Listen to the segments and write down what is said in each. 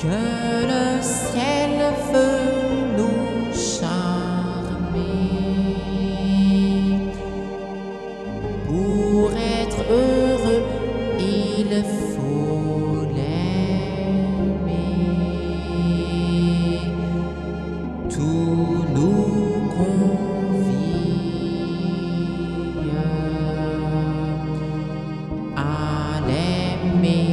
Que le ciel veut nous charmer. Pour être heureux, il faut l'aimer. Tout nous convie à l'aimer.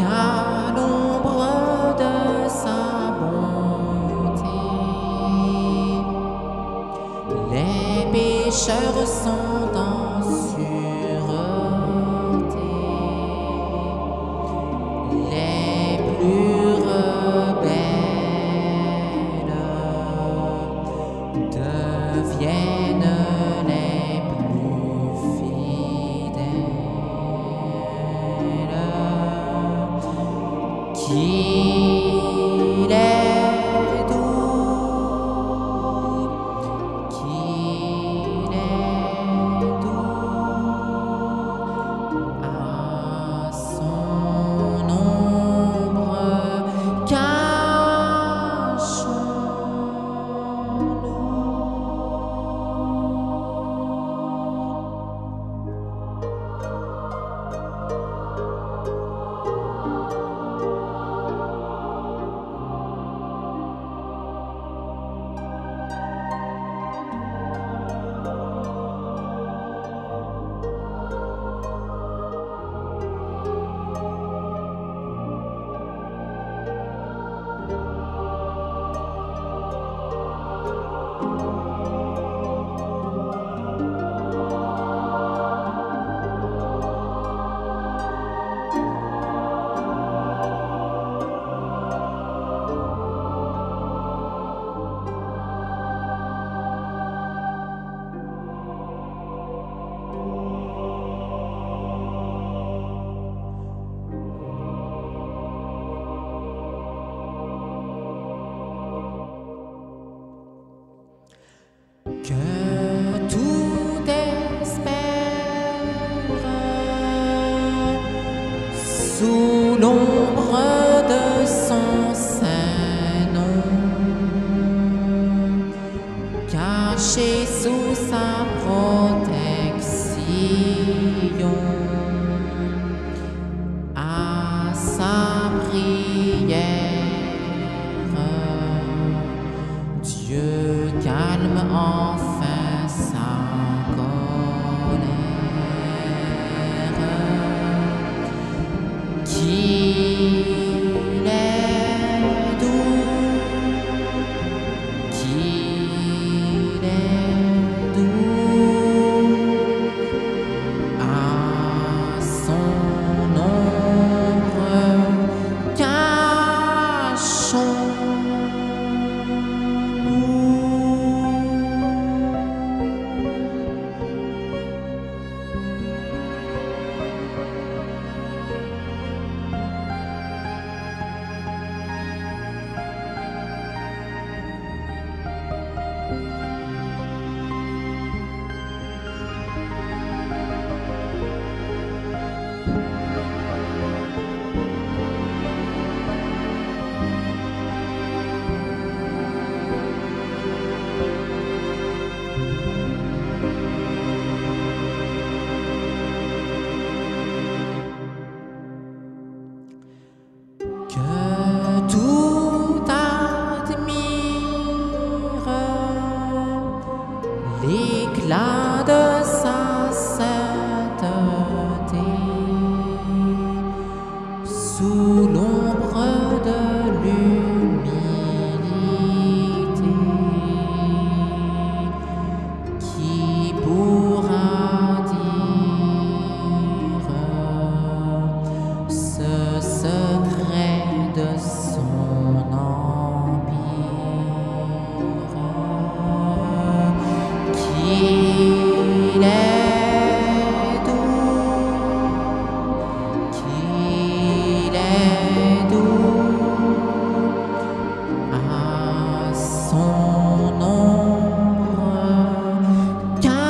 Qu'à l'ombre de sa bonté, les pécheurs sont en sûreté, les plus rebelles deviennent les plus fidèles. Qu'il est doux, qu'il est doux à son ombre, cachons-nous. Que tout espère sous l'ombre de son saint nom, caché sous sa protection, à sa prière, Dieu calme en l'éclat de sa sainteté, sous l'ombre de l'humilité, qui pourra dire ce secret de son âme. Il est doux, qu'il est doux, à son ombre nous.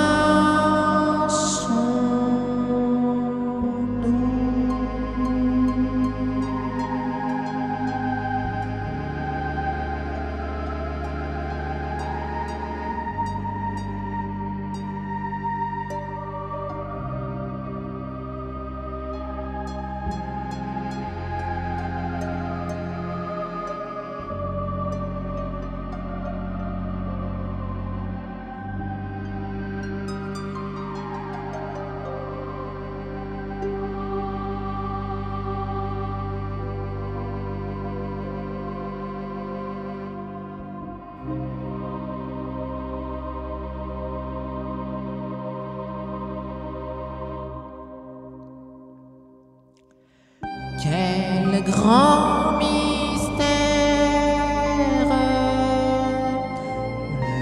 Quel grand mystère,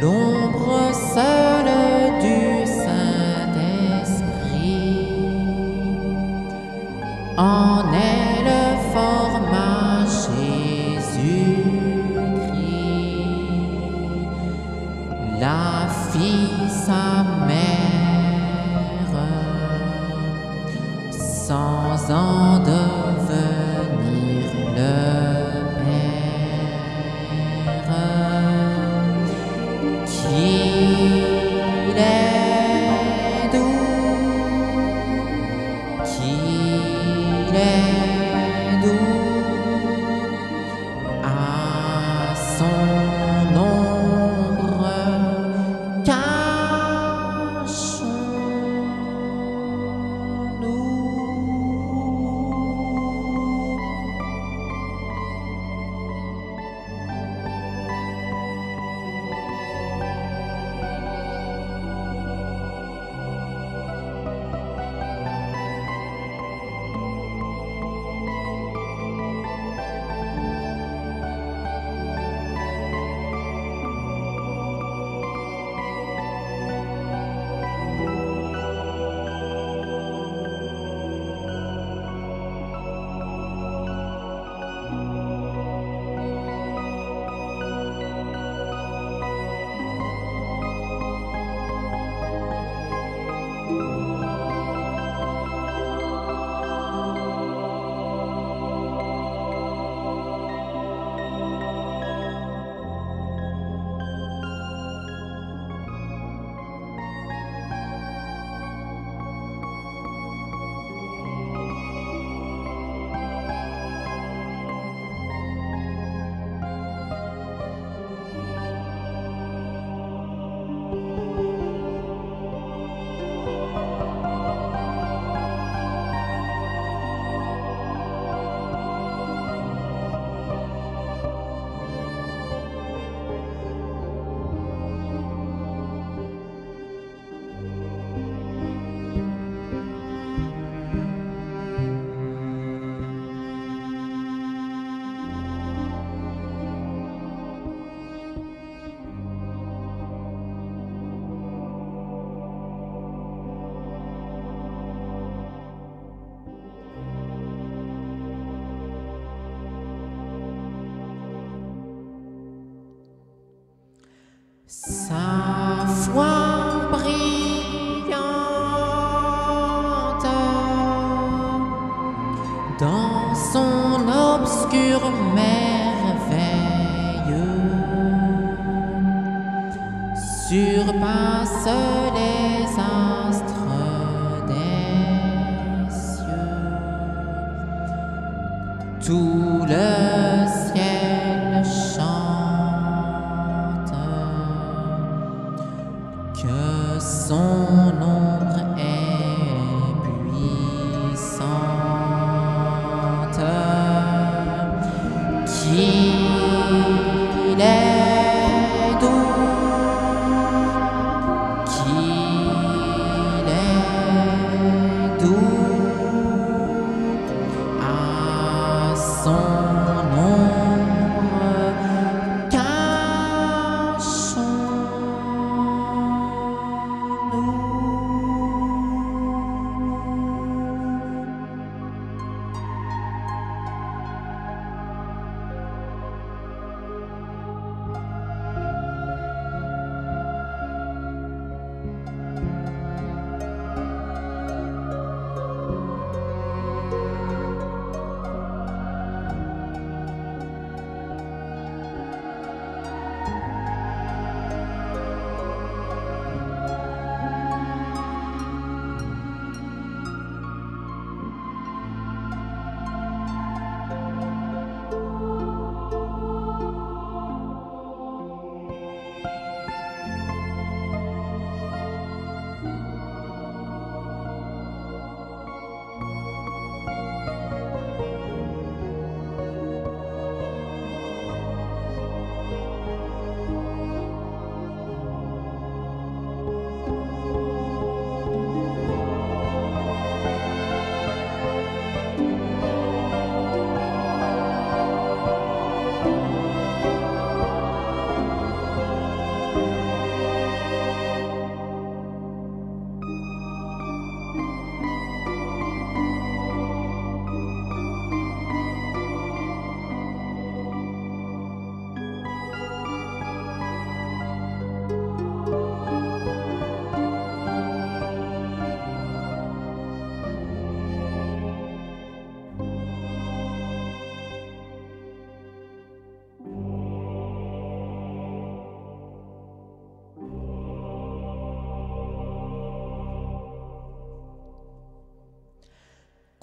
l'ombre seule du Saint-Esprit, en elle forma Jésus-Christ, la fille sa mère, sans en devenir le Père, qu'il est doux, à son ombre sa foi brillante dans son obscure merveille surpasse les astres des cieux, tout le ciel chante. son ombre est puissante, qu'il est doux, qu'il est doux à son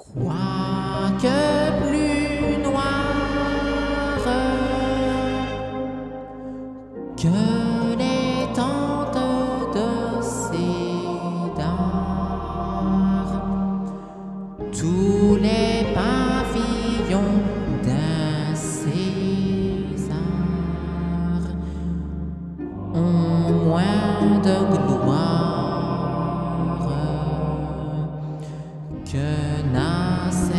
quoique plus noir que les tentes de cédar, tous les pavillons d'un César ont moins de gloire que Nassau.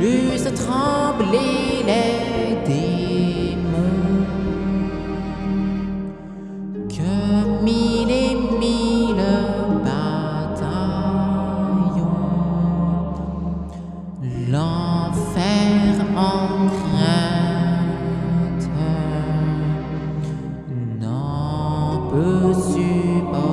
Laisse trembler les démons, que mille et mille bataillons l'enfer en crainte n'en peut supporter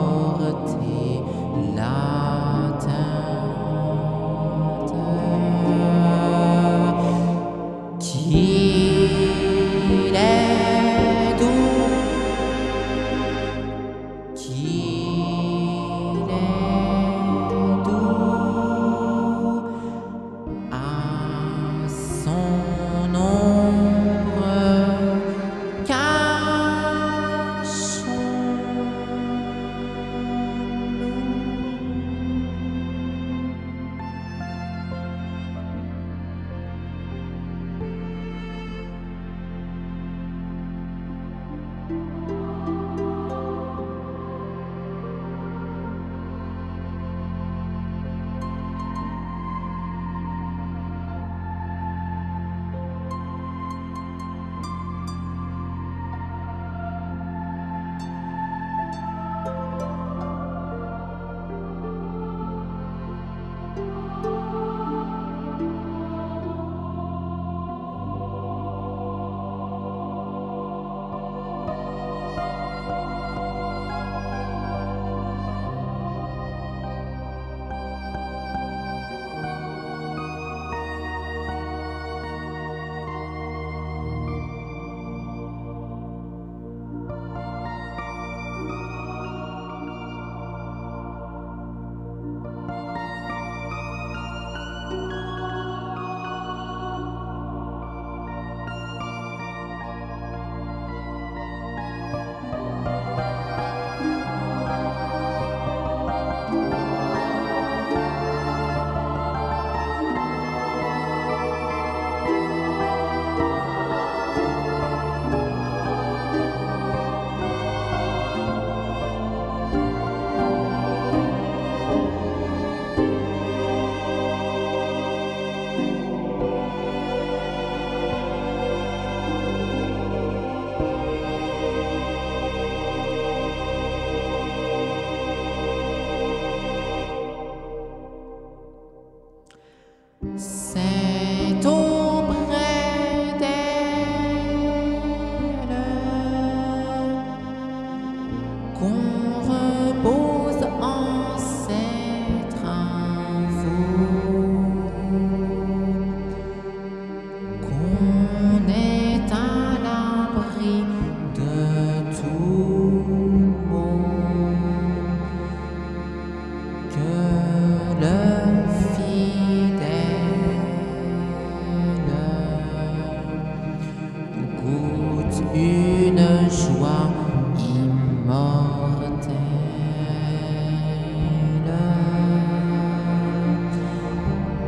une joie immortelle,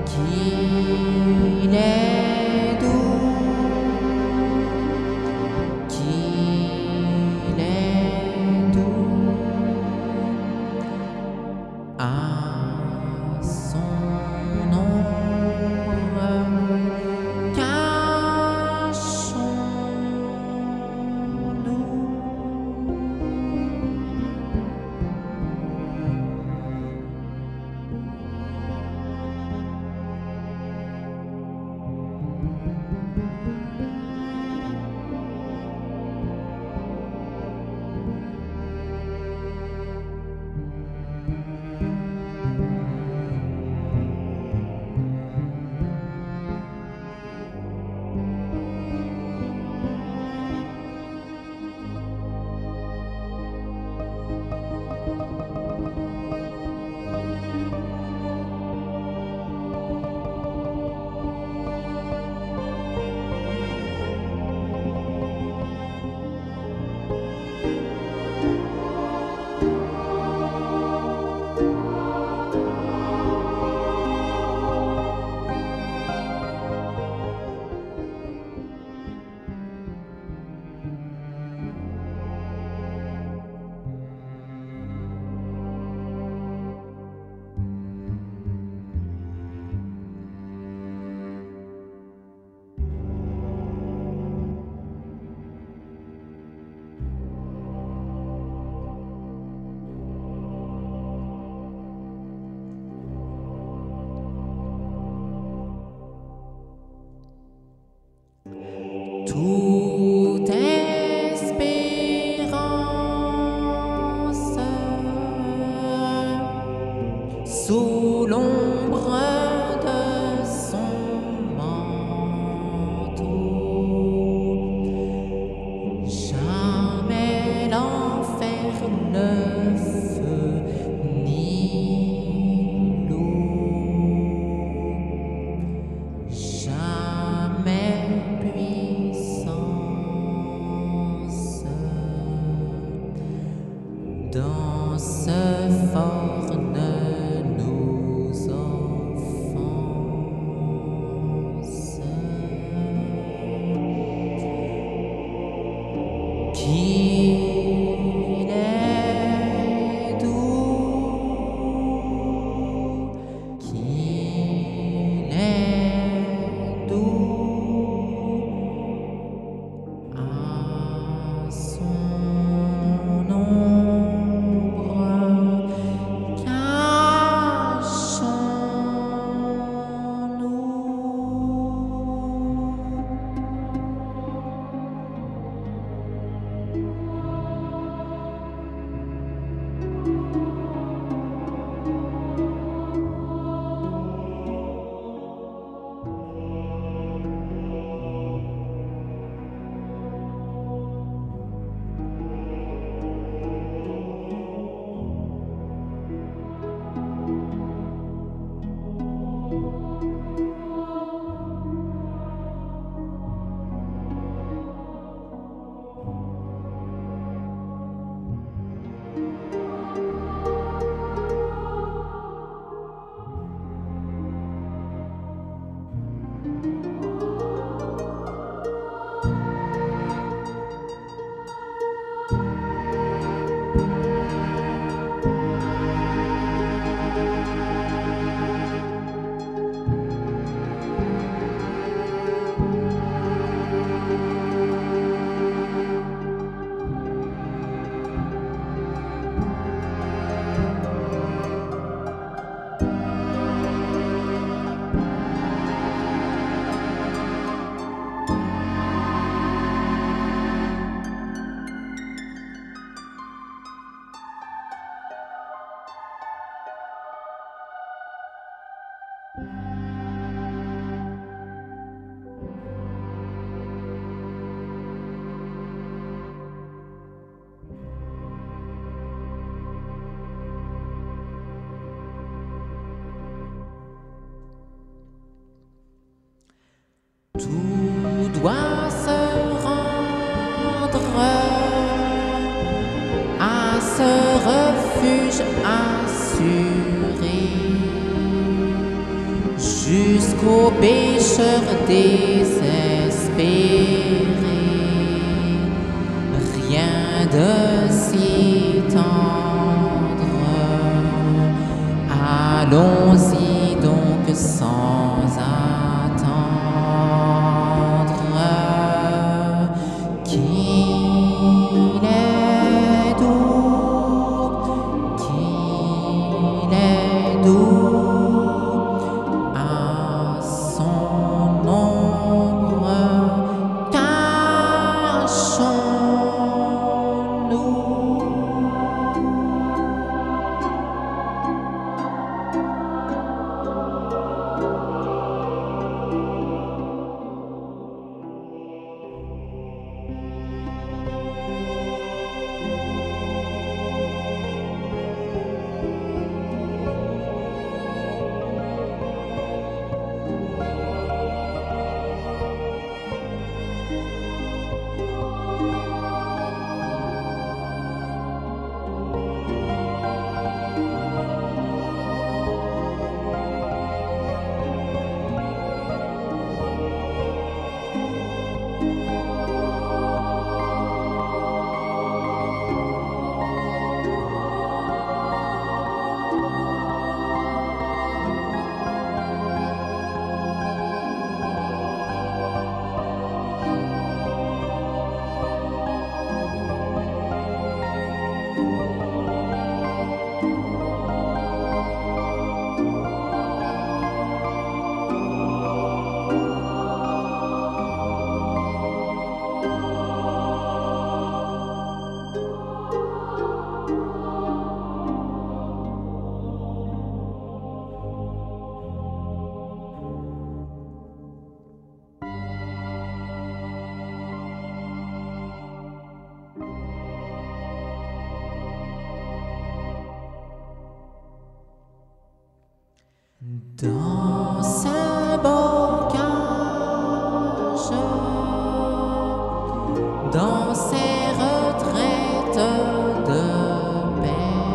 qu'il est doux, qu'il est doux à son ombre. Thank you. toute espérance sous l'ombre de son manteau. Jamais l'enfer ne feu ni l'eau, jamais puissance dans ce forne. Qu'il est doux, qu'il est doux à son ombre, cachons-nous. Tout doit se rendre à ce refuge assuré, jusqu'au pécheur désespéré. Rien de si tendre, allons-y donc sans attendre. Dans ce bocage, dans ces retraites de paix,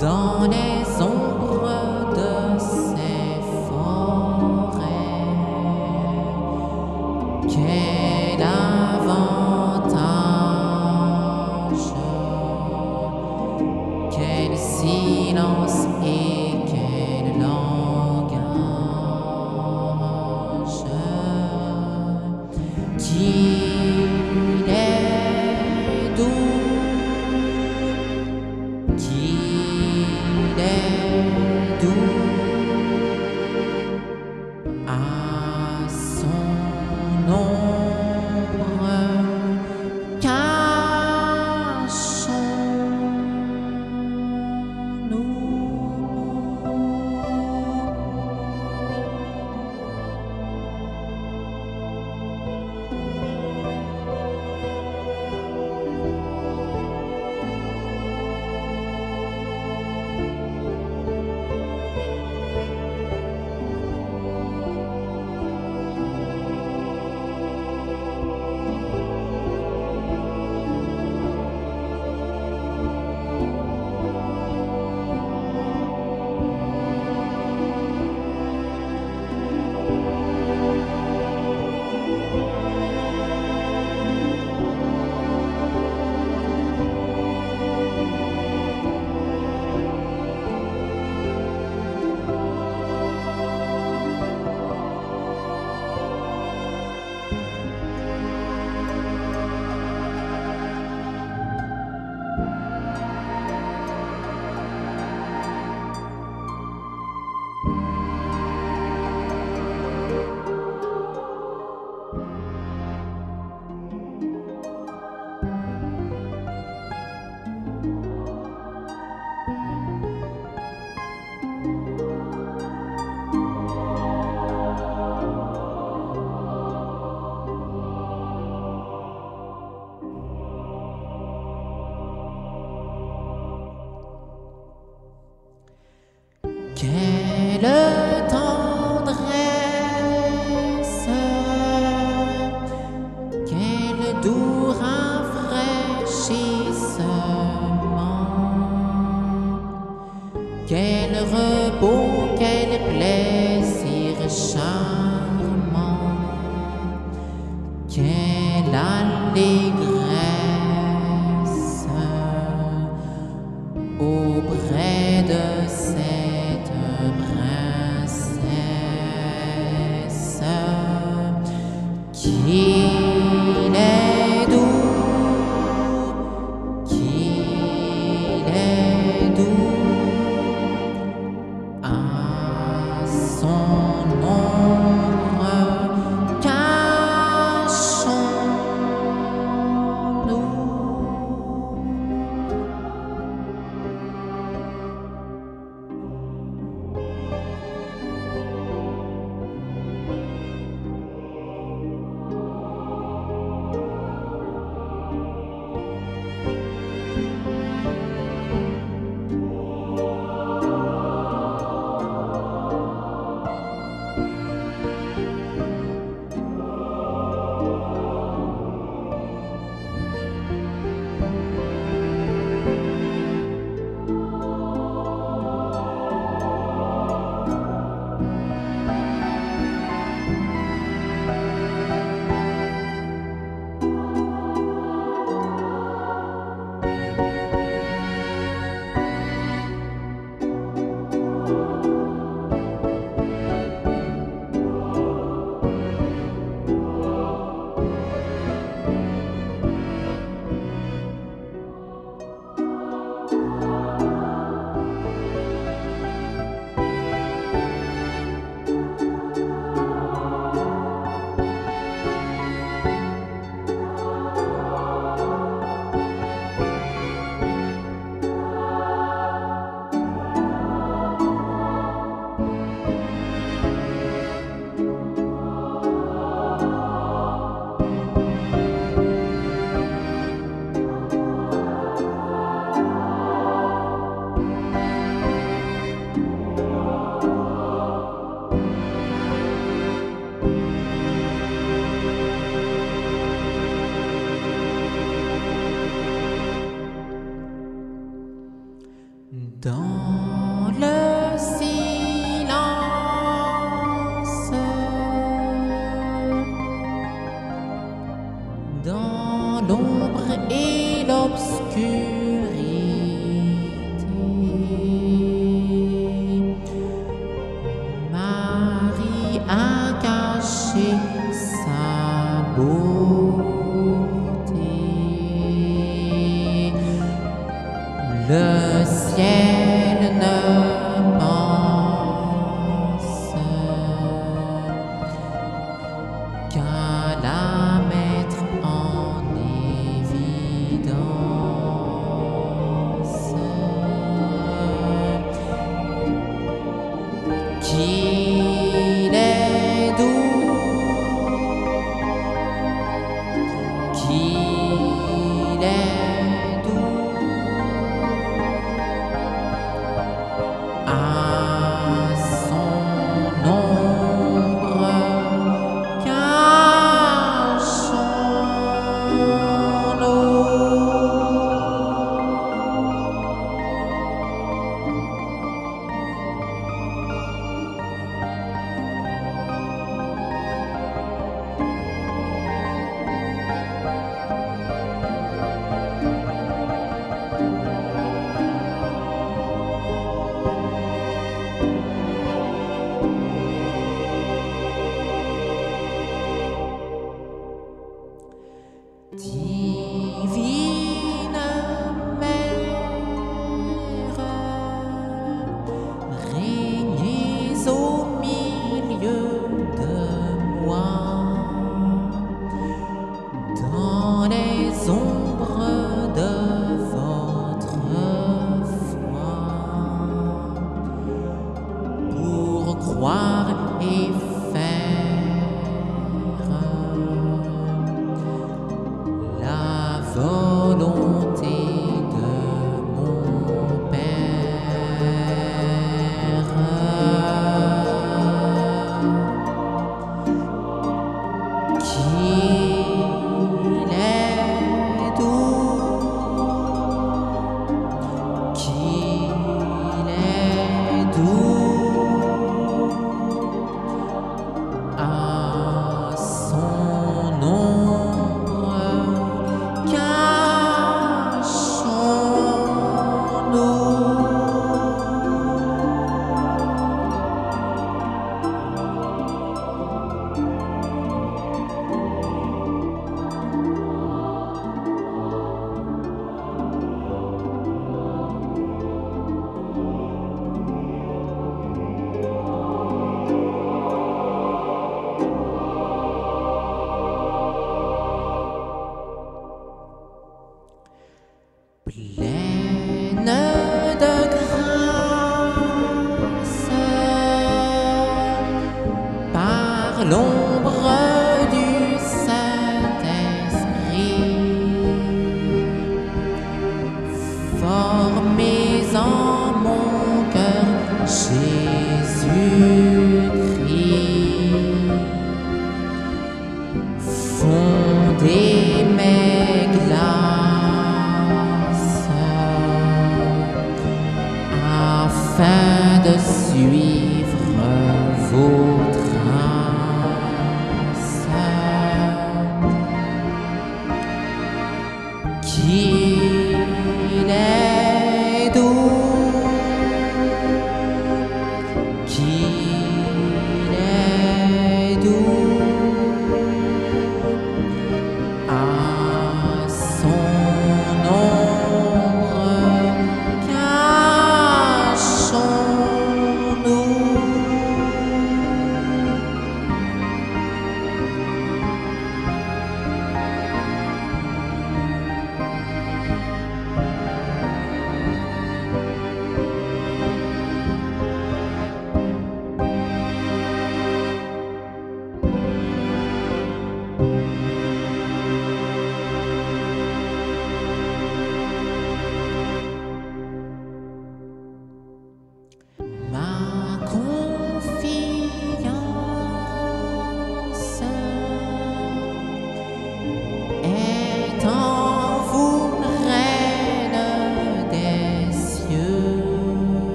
dans les ombres de ces forêts, quel avantage, quel silence et qu'il est doux, qu'il est doux, à son ombre cachons-nous. Quelle tendresse, quel doux rafraîchissement, quel repos, quel plaisir charmant, quelle allégresse auprès de ces princesse, qu'il est doux, à son ombre cachons-nous. beauté. Le ciel ne pense qu'à la mettre en évidence. Qu'il est doux, qu'il est doux, à son ombre et faire la volonté de mon Père. Qu'il est doux, qu'il est doux, pleine de grâce, par l'ombre du Saint-Esprit, formez en mon cœur Jésus-Christ, fondez mes glaces afin de suivre vos traces. Qu'il est doux, qu'il est doux, à son nom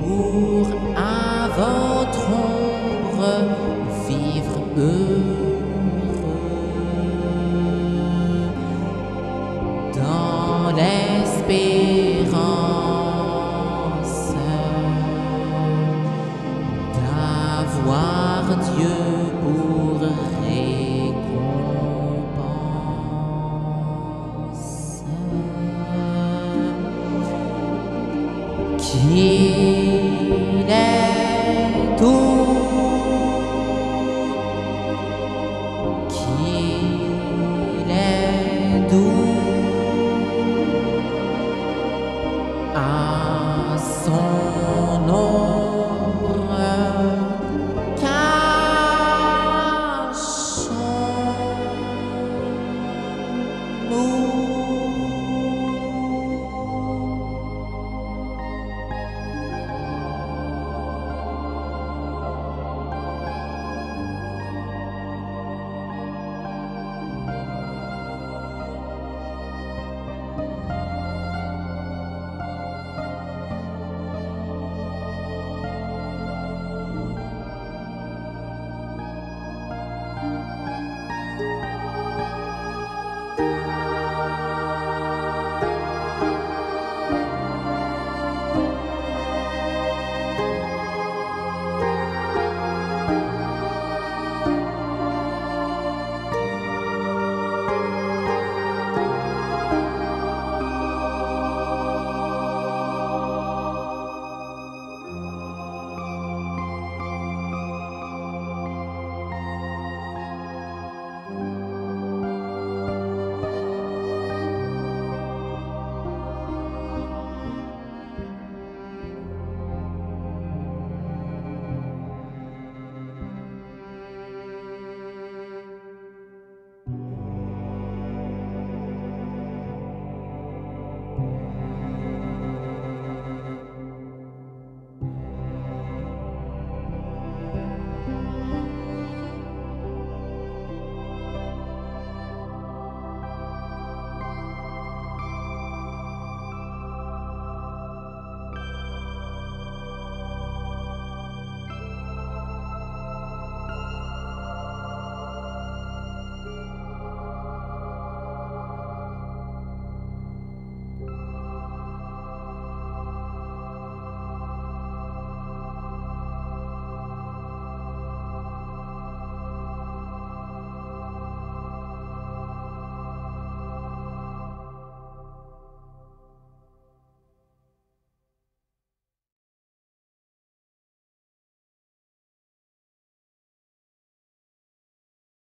pour à votre ombre vivre heureux dans l'espérance. avoir Dieu pour récompense. Qui